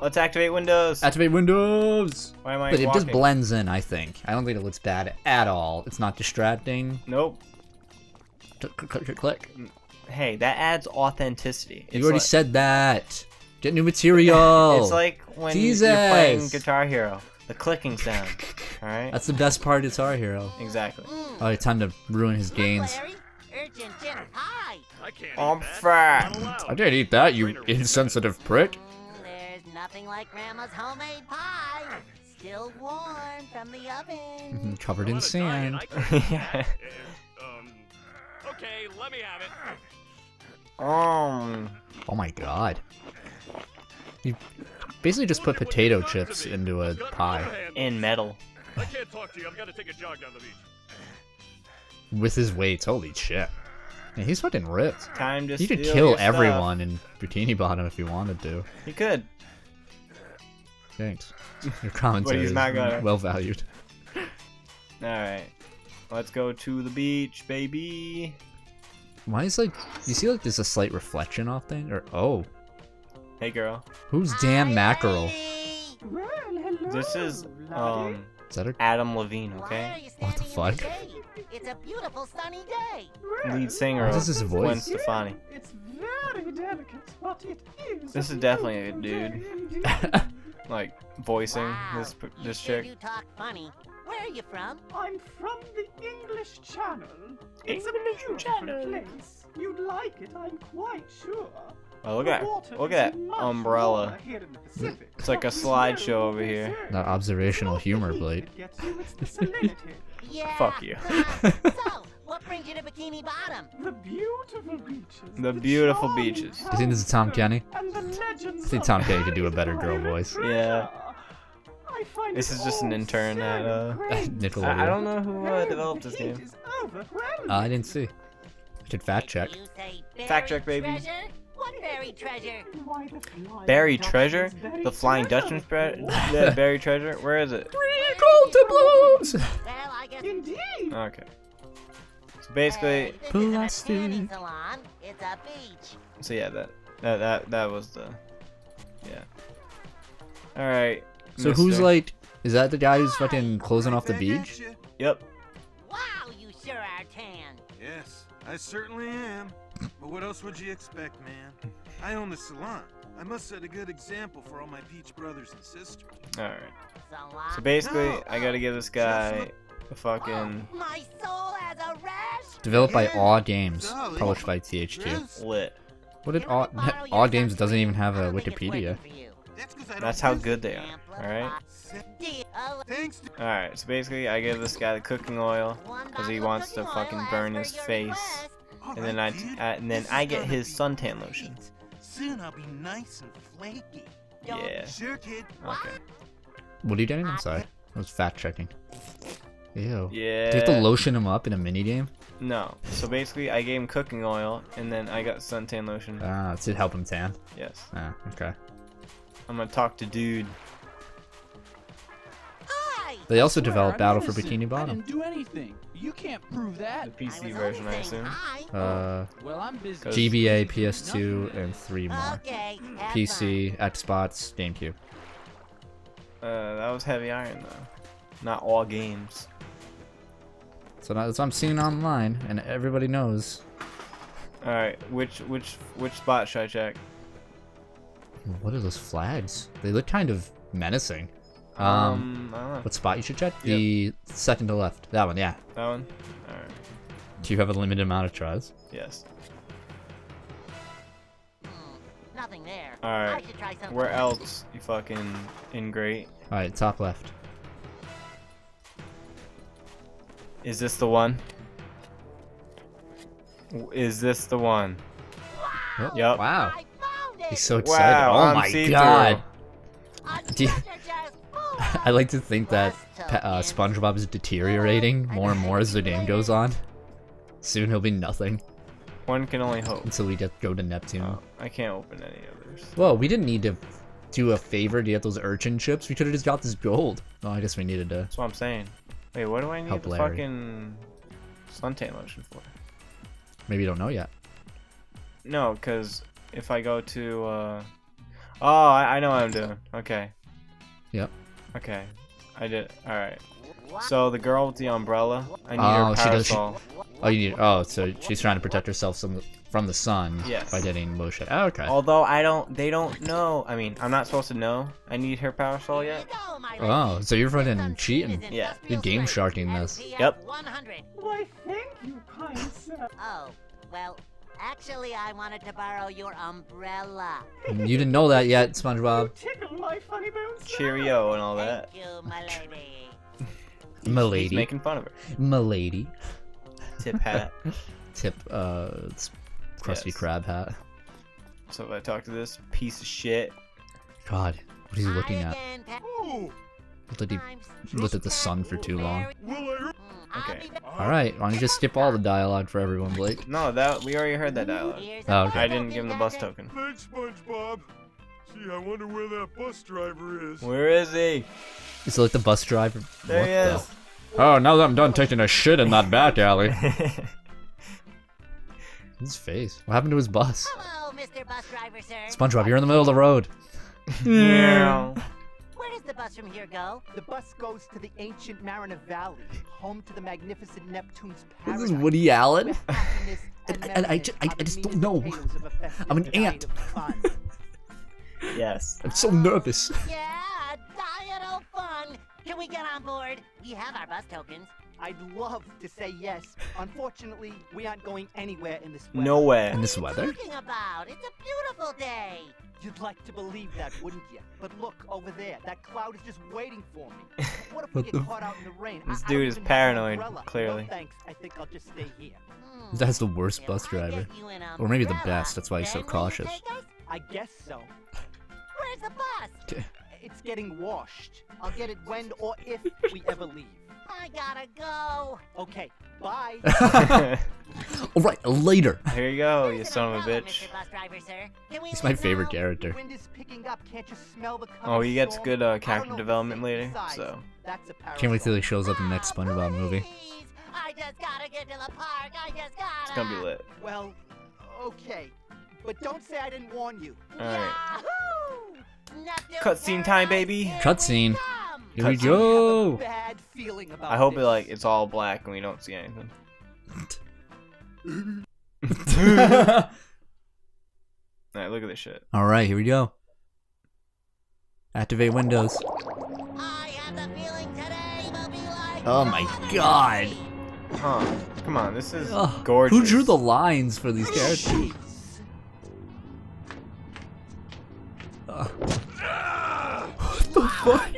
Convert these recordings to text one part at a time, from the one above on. Let's activate windows. Activate windows. Why am I walking? It just blends in, I think. I don't think it looks bad at all. It's not distracting. Nope. Click, click, click, click. Hey, that adds authenticity. You already said that. Get new material. It's like when you're playing Guitar Hero. The clicking sound. All right. That's the best part of Guitar Hero. Exactly. Oh, it's time to ruin his gains. Urgent dinner. Hi. I can't. I'm fat. I can't eat that, you insensitive prick. Nothing like Grandma's homemade pie, still warm from the oven. Covered in sand. Okay, let me have it. Oh my god. You basically just put potato chips into a pie. And metal. I can't talk to you, I've got to take a jog down the beach. With his weights, holy shit. Man, he's fucking ripped. Time to steal your stuff. You could kill everyone in Bikini Bottom if you wanted to. You could. Thanks. Your commentary is well valued. Alright. Let's go to the beach, baby. Why is like you see like there's a slight reflection off thing? Or oh. Hey girl. Who's damn mackerel? This is is that Adam Levine, okay? What the fuck? It's a beautiful sunny day. Lead singer of Gwen Stefani. It's very delicate, but it is. This is definitely a dude. Like voicing this chick. You talk funny. Where are you from? I'm from the English Channel. It's a new channel. Place. You'd like it, I'm quite sure. Oh, look at that umbrella. It's like a slideshow over here. That observational humor, Blade. Fuck you. So, what brings you to Bikini Bottom? The beautiful beaches. The beautiful beaches. You think this is Tom Kenny? I think Tom Kenny could do a better girl voice. Yeah. This is just an intern at Nickelodeon. I don't know who developed this game. I didn't see. I should fact check. Fact check, baby. What buried treasure? Buried treasure? The Flying Dutchman's buried treasure? Where is it? 3 gold doubloons! Well, I guess. Indeed. Okay. So basically, it's a beach. So yeah, that was the All right. So who's like? Is that the guy who's fucking closing off the beach? Yep. Wow, you sure are tan. Yes, I certainly am. But what else would you expect, man? I own the salon. I must set a good example for all my beach brothers and sisters. Alright. So basically, I gotta give this guy a fucking... My soul has a rash. Developed by Awe Games. Published by CH2. Lit. What did Awe Games doesn't even have a Wikipedia. That's how good they are, alright? Alright, so basically, I give this guy the cooking oil, because he wants to fucking burn his face. And then I get his suntan lotion. Soon I'll be nice and flaky. Yeah. Sure, kid. Okay. What are you getting inside? I was fact checking. Ew. Yeah. Do you have to lotion him up in a mini game? No. So basically, I gave him cooking oil, and then I got suntan lotion. Ah, to help him tan. Yes. Ah, okay. I'm gonna talk to dude. They also developed Battle for Bikini Bottom. I didn't do anything. You can't prove that. The PC version, I assume. Well, I'm busy. GBA, PS2, and 3 more. Okay, PC, Xbox, GameCube. That was Heavy Iron though. Not all games. So that's what I'm seeing online, and everybody knows. All right, which spot should I check? What are those flags? They look kind of menacing. What spot you should check? Yep. The second to left. That one, yeah. That one? Alright. Do you have a limited amount of tries? Yes. Nothing there. Alright. Where else, you fucking ingrate? Alright, top left. Is this the one? Is this the one? Wow. Yep. Wow. He's so excited. Wow, oh my god. I like to think that SpongeBob is deteriorating more and more as the game goes on. Soon he'll be nothing. One can only hope. Until we just go to Neptune. Oh, I can't open any others. Well, we didn't need to do a favor to get those urchin chips. We could have just got this gold. Oh, I guess we needed to. That's what I'm saying. Wait, what do I need the fucking suntan lotion for? Maybe you don't know yet. No, because if I go to... Oh, I know what I'm doing. Okay. Yep. Okay. I did. Alright. So the girl with the umbrella, I need her parasol. Oh, you need. Oh, so she's trying to protect herself from the sun by getting motion. Oh, okay. Although I don't, they don't know. I mean, I'm not supposed to know. I need her parasol yet. Oh, so you're fucking cheating. Yeah. You're game sharking this. Yep. Why, thank you, kind sir. Oh, well, actually, I wanted to borrow your umbrella. You didn't know that yet, SpongeBob. Tickle my funny bones. Cheerio and all that. Thank you, my lady. Milady. He's making fun of her. Milady. Tip hat. Tip, crusty crab hat. So if I talk to this piece of shit. God, what are you looking at? Ooh. He looked at the sun for too long. Okay. Alright, why don't you just skip all the dialogue for everyone, Blake? No, that we already heard that dialogue. Oh, okay. I didn't give him the bus token. Thanks, SpongeBob. Gee, I wonder where that bus driver is. Where is he? He's like the bus driver. There he is. Oh, now that I'm done taking a shit in that back alley. His face. What happened to his bus? Hello, Mr. Bus Driver, sir. SpongeBob, you're in the middle of the road. Yeah. Where does the bus from here go? The bus goes to the ancient Mariner Valley, home to the magnificent Neptune's paradise. This is Woody Allen. I just don't know. I'm an ant. Yes. I'm so nervous. Yeah, diet fun. Can we get on board? We have our bus tokens. I'd love to say yes. Unfortunately, we aren't going anywhere in this weather. Nowhere. In this weather? What are you talking about? It's a beautiful day. You'd like to believe that, wouldn't you? But look over there. That cloud is just waiting for me. What if we get caught out in the rain? This dude is paranoid, clearly. No, thanks. I think I'll just stay here. That's the worst bus driver. Or maybe the best. That's why he's so cautious. I guess so. Where's the bus? It's getting washed. I'll get it when or if we ever leave. I gotta go. Okay, bye. All right, later. Here you go, you son of a bitch. He's my favorite character. Oh, he gets good character development later, so. Can't wait till he shows up in the next SpongeBob movie. I just gotta get to the park. I just gotta. It's gonna be lit. Well, okay, but don't say I didn't warn you. All right. Cutscene time, baby. Cutscene. Here we go. I hope it's all black and we don't see anything. Alright, look at this shit. Alright, here we go. Activate Windows. I have the feeling today will be like oh my god. Huh. Come on, this is gorgeous. Who drew the lines for these characters? What the fuck?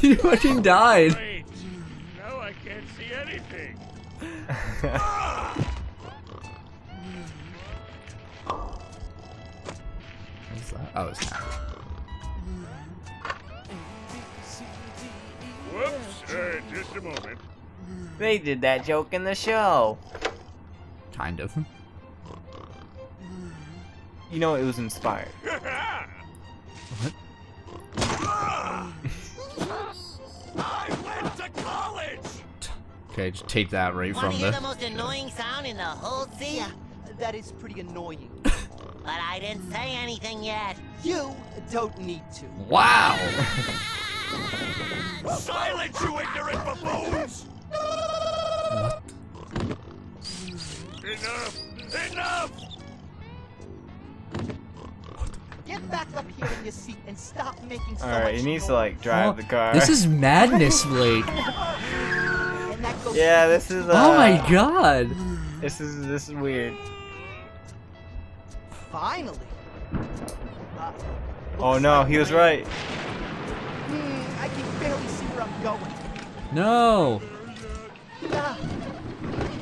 He fucking died. Wait. Now I can't see anything. What's that? Oh, it's not. Whoops! Just a moment. They did that joke in the show. Kind of. You know, it was inspired. What? I went to college. Okay, just take that right from the most annoying sound in the whole sea. Yeah, that is pretty annoying. But I didn't say anything yet. You don't need to. Wow. Silence, you ignorant baboons! What? Enough! Enough! Get back up here in your seat and stop making so alright, he needs to drive the car. This is madness, Blake. Yeah, this is oh my god. This is weird. Finally. Oh no, he was right. I can barely see where I'm going. No.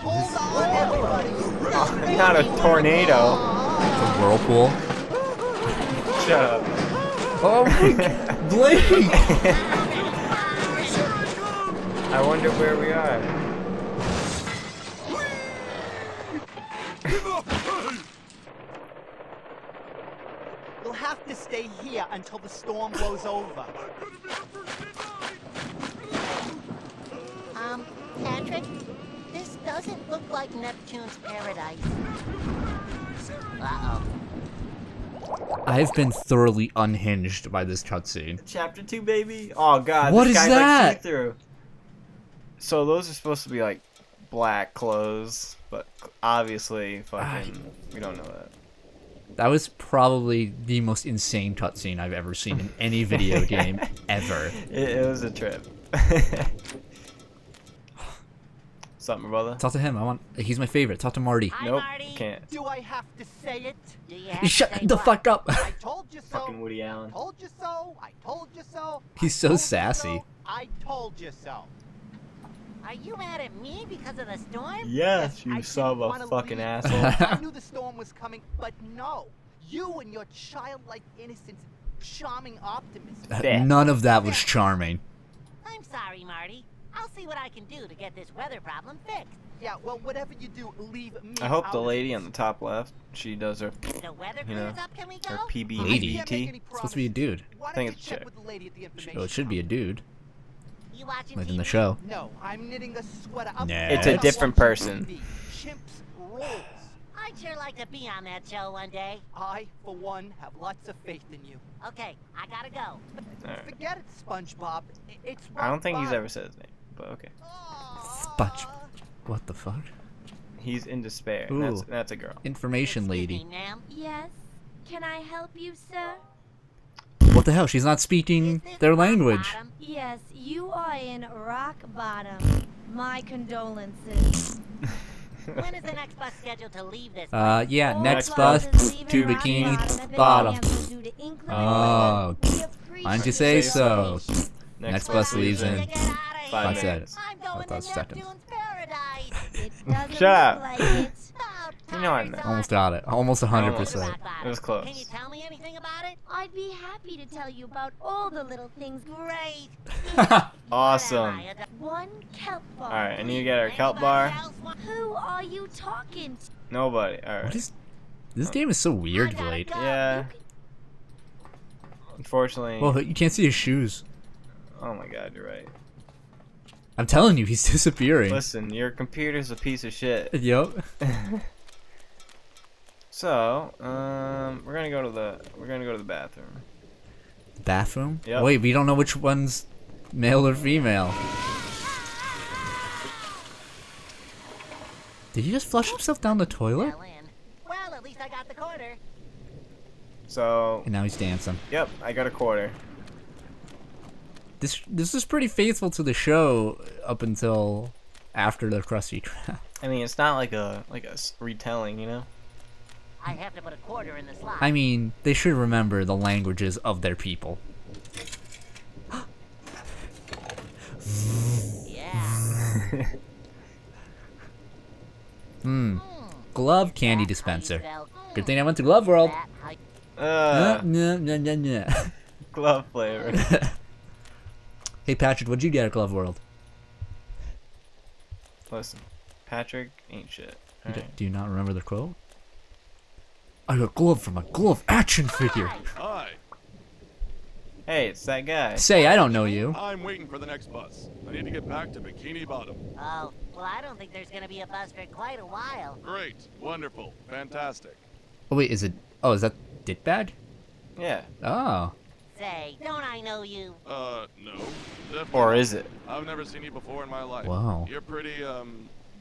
Hold on, everybody. Not a tornado. It's a whirlpool. Shut up. Oh my god, Blake! I wonder where we are. We'll have to stay here until the storm blows over. Patrick, this doesn't look like Neptune's paradise. Uh-oh. I've been thoroughly unhinged by this cutscene. Chapter 2, baby? Oh, God. What is that? Like, see-through. So those are supposed to be, like, black clothes, but obviously, fucking, we don't know that. That was probably the most insane cutscene I've ever seen in any video game ever. It was a trip. Something, brother. Talk to him. He's my favorite. Talk to Marty. Hi, nope. Marty. Can't. Do I have to say it? Yeah. Shut the fuck up. I told you so. Fucking Woody Allen. Told you so. I told you so. He's so sassy. I told you so. Are you mad at me because of the storm? Yes, you son of a fucking asshole. I knew the storm was coming, but no. You and your childlike innocence, charming optimism. None of that was charming. I'm sorry, Marty. I'll see what I can do to get this weather problem fixed. Yeah, well, whatever you do, leave me. I hope the lady on the top left, she does her, the weather clears up, can we go? Her PB lady. It's supposed to be a dude. I think it's a chick. Oh, it should be a dude. You watching like TV? In the show. No, I'm knitting a sweater up. No. It's a different person. I'd sure like to be on that show one day. I, for one, have lots of faith in you. Okay, I gotta go. Right. Forget it, SpongeBob. It's I don't think he's ever said his name, but okay. Sponge. What the fuck? He's in despair. Ooh. That's a girl. Information lady. Yes. Can I help you, sir? What the hell? She's not speaking their language. Bottom? Yes, you are in rock bottom. My condolences. When is the next bus scheduled to leave this place? Yeah, next bus to Bikini Bottom. Oh, why didn't you say so? Next bus leaves in 5 minutes. I'm going to Neptune's paradise. It doesn't look like it. You know I meant. Almost got it. Almost 100%. It was close. Can you tell me anything about it? I'd be happy to tell you about all the little things. Great. Awesome. One kelp bar. Alright, I need to get our kelp bar. Who are you talking to? Nobody. Alright. This game is so weird, Blade. Yeah. Unfortunately. Well, you can't see his shoes. Oh my god, you're right. I'm telling you, he's disappearing. Listen, your computer's a piece of shit. Yup. So, we're gonna go to the bathroom. Bathroom? Yep. Wait, we don't know which one's male or female. Did he just flush himself down the toilet? Well, at least I got the quarter. So. And now he's dancing. Yep, I got a quarter. This is pretty faithful to the show up until after the Krusty Krab. I mean, it's not like a retelling, you know. I have to put a quarter in the slot. I mean, they should remember the languages of their people. Yeah. Hmm. Glove candy dispenser. Good thing I went to Glove World. Glove flavor. Hey, Patrick, what'd you get at Glove World? Listen, Patrick ain't shit. Right. Do you not remember the quote? I got glove from a glove action figure. Hi. Hey, it's that guy. Say, I don't know you. I'm waiting for the next bus. I need to get back to Bikini Bottom. Oh, well, I don't think there's gonna be a bus for quite a while. Great, wonderful, fantastic. Oh wait, is that Ditbag? Yeah. Oh. Say, don't I know you? No. Definitely. Or is it? I've never seen you before in my life. Wow. You're pretty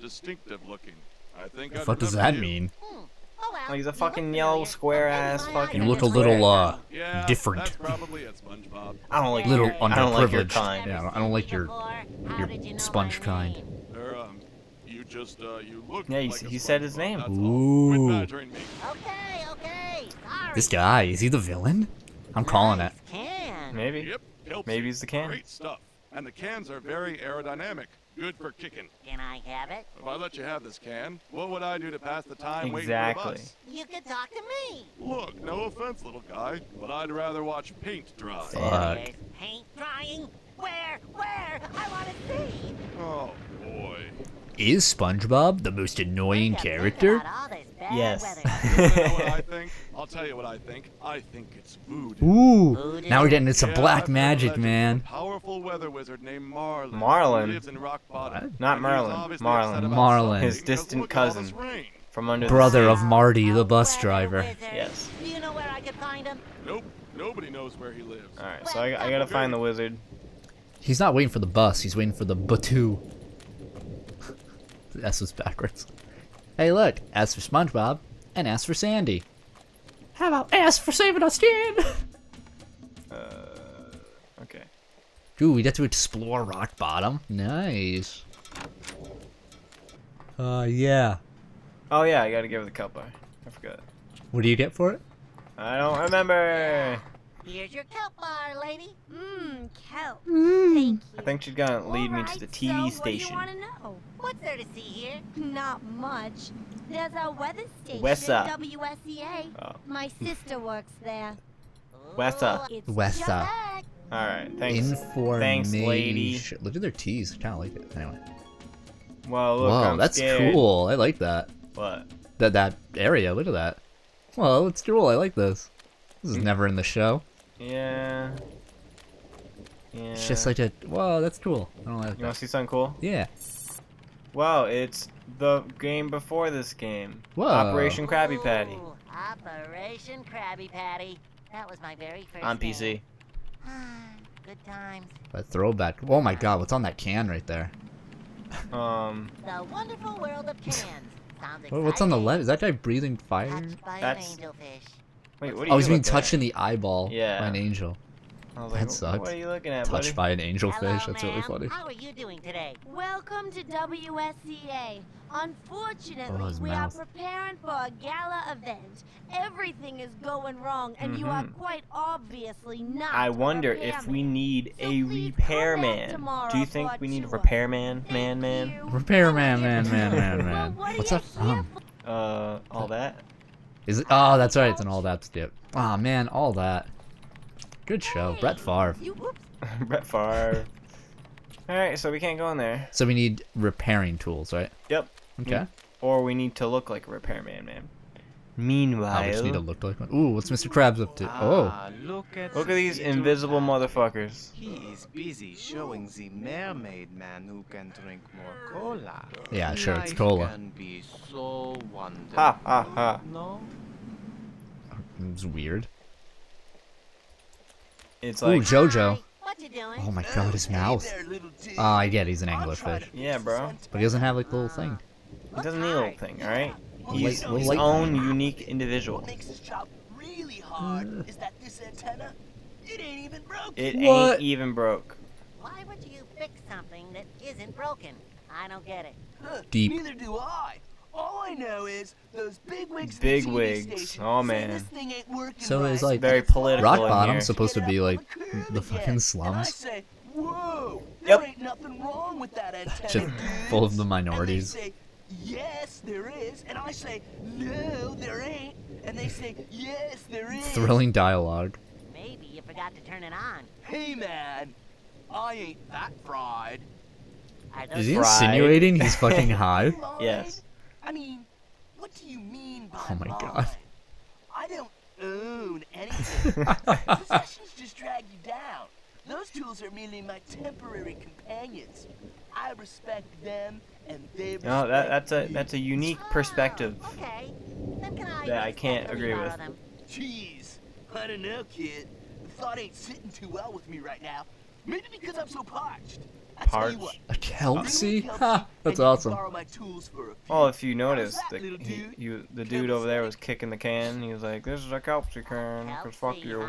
distinctive looking. I think. What does that mean? Hmm. Oh, well, like he's a fucking yellow square ass fucking. You look a little different. That's probably it, SpongeBob. I don't like little underprivileged. I don't like your kind. Yeah, I don't like your sponge kind. You just you look. Yeah, he said his name. Ooh. Okay, okay. Sorry. This guy, is he the villain? I'm calling it. Maybe. Yep, maybe he's the can. Great stuff. And the cans are very aerodynamic. Good for kicking. Can I have it? If I let you have this can, what would I do to pass the time waiting for the bus? You could talk to me. Look, no offense, little guy, but I'd rather watch paint dry. Fuck. There's paint drying? Where? I want to see. Oh, boy. Is SpongeBob the most annoying character? Yes. You know what I think? I'll tell you what I think. I think it's voodoo. Ooh. Voodoo. Now we're getting into some black magic, man. Powerful weather wizard named Marlin. Marlin. He lives in Rock Bottom. Not Merlin. Marlin. His distant cousin from under the sea. Brother of Marty, the bus driver. Yes. Do you know where I could find him? Nope. Nobody knows where he lives. All right, so I gotta find the wizard. He's not waiting for the bus. He's waiting for the Batu. The S was backwards. Hey, look. Ask for SpongeBob and ask for Sandy. How about ask for saving us, Dan? Okay. Dude, we get to explore rock bottom. Nice. Yeah. Oh yeah, I gotta give her the cup bar. I forgot. What do you get for it? I don't remember. Here's your kelp bar, lady. Mmm, kelp. Mm. Thank you. I think she's gonna lead me to the TV station. What do you wanna know? What's there to see here? Not much. There's a weather station. Wessa. WSCA. Oh. My sister works there. Wessa. Wessa. Alright, thanks. Information. Thanks, lady. Look at their tees. I kinda like it. Anyway. Well, look, whoa, that's cool. I like that. What? That area. Look at that. Well, it's cool. I like this. This is never in the show. Yeah. Yeah. It's just like a. Whoa, that's cool. I don't like that. You want to see something cool? Yeah. Wow, it's the game before this game. Whoa. Operation Krabby Patty. Ooh, Operation Krabby Patty. That was my very first. On PC. Good times. That throwback. Oh my God, what's on that can right there? The wonderful world of cans. What's on the left? Is that guy breathing fire? That's. Wait, what are you he's being touched in the eyeball by an angel. I was like, that sucks. What are you looking at, buddy? Touched by an angelfish. That's really funny. How are you doing today? Welcome to WSCA. Unfortunately, we are preparing for a gala event. Everything is going wrong, and you are quite obviously not. I wonder if we need a repairman. Do you think we need a repairman? Repairman. What's that from? All that. Is it? Oh, that's right. It's an all that skip. Ah, man, all that. Good show, Brett Favre. Brett Favre. All right, so we can't go in there. So we need repairing tools, right? Yep. Okay. Or we need to look like a repairman, man. Meanwhile, I just need to look like one. Ooh, what's Mr. Krabs up to? Oh, look at these invisible motherfuckers. He is busy showing the mermaid man who can drink more cola. Yeah, sure, it's cola. Can be so wonderful. Ha ha ha. No. It's weird. It's like. Ooh, JoJo. Oh my God, his mouth. Ah, I get he's an anglerfish. Yeah, bro. But he doesn't have like the little thing. He doesn't need a little thing, all right? He's his own unique individual. What makes his job really hard is that this antenna, it ain't even broke. It ain't even broke. Why would you fix something that isn't broken? I don't get it. Deep. Neither do I. All I know is those bigwigs. Bigwigs. Oh man. So it's like very political. Rock bottom's supposed to be like the fucking slums. Whoa, there ain't nothing wrong with that antenna. Full of the minorities. Yes, there is, and I say no, there ain't, and they say yes, there is. Thrilling dialogue. Maybe you forgot to turn it on. Hey, man, I ain't that fried. Is he insinuating he's fucking high? Yes. I mean, what do you mean by oh my God? I don't own anything. Possessions just drag you down. Those tools are merely my temporary companions. I respect them. No, that's a unique perspective that I can't agree with. Jeez, I don't know, kid. The thought ain't sitting too well with me right now. Maybe because I'm so parched. Parched? A Kelsey? Ha! That's awesome. Well, if you notice, the dude over there was kicking the can. He was like, "This is a Kelsey can. Cause fuck you."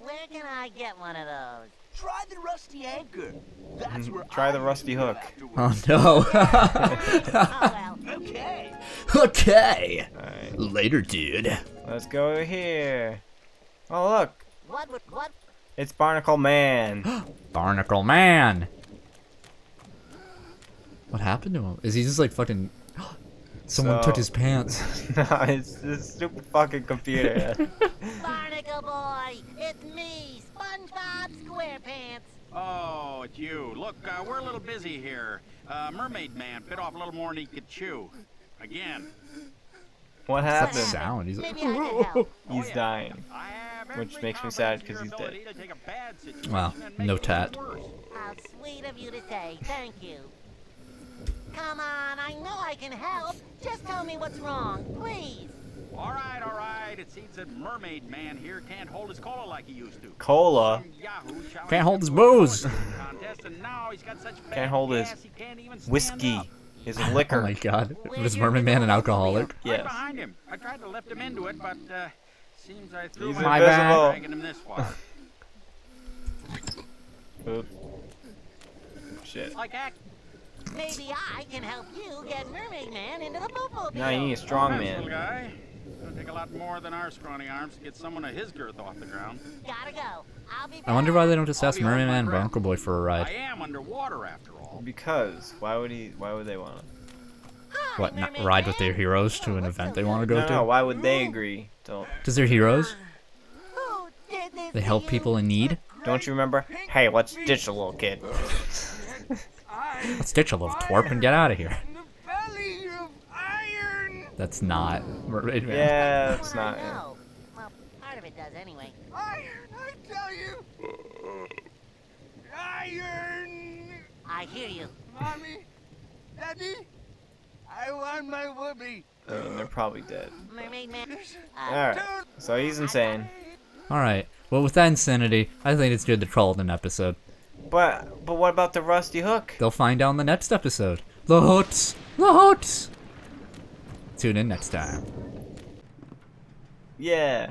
Where can I get one of those? Try the rusty anchor. That's where try the rusty hook. Oh no. Okay. Okay. All right. Later, dude. Let's go over here. Oh look. What? It's Barnacle Man. Barnacle Man. What happened to him? Is he just like fucking? Someone took his pants. No, it's this stupid fucking computer. Barnacle boy, it's me, SpongeBob SquarePants. Oh, it's you. Look, we're a little busy here. Mermaid Man bit off a little more than he could chew. Again. What happened? That sound. He's like, he's dying, which makes me sad because he's dead. Wow, no tat. How sweet of you to say. Thank you. Come on, I know I can help. Just tell me what's wrong, please. All right, it seems that Mermaid Man here can't hold his cola like he used to. Cola? Can't hold his booze. Can't hold his whiskey. His liquor. Oh my god. Was Mermaid Man an alcoholic? Yes. Right behind him. I tried to lift him into it, but seems I threw my bag. Him this far. Shit. Like that. Maybe I can help you get Mermaid Man into the poopoo. No, you need a strong man. Guy. It'll take a lot more than our scrawny arms to get someone of his girth off the ground. Gotta go. I'll be. I wonder why they don't just ask Mermaid Man and Bronco Boy for a ride. I am underwater after all. Because why would they want to? What? Not ride with their heroes to an event they want to go to? No, why would they agree? Don't. Because they're heroes. They help people in need. Don't you remember? Hey, let's ditch a little kid. Let's ditch a little twerp and get out of here. That's not Mermaid Man. Yeah, it's not. Yeah. Well, part of it does anyway. Iron, I tell you. Iron. I hear you. Mommy, Daddy, I want my whoopee. They're probably dead. Mermaid Man. All right. So he's insane. All right. Well, with that insanity, I think it's good to call it an episode. But what about the rusty hook? They'll find out in the next episode. The hooks. The hooks. Tune in next time. Yeah.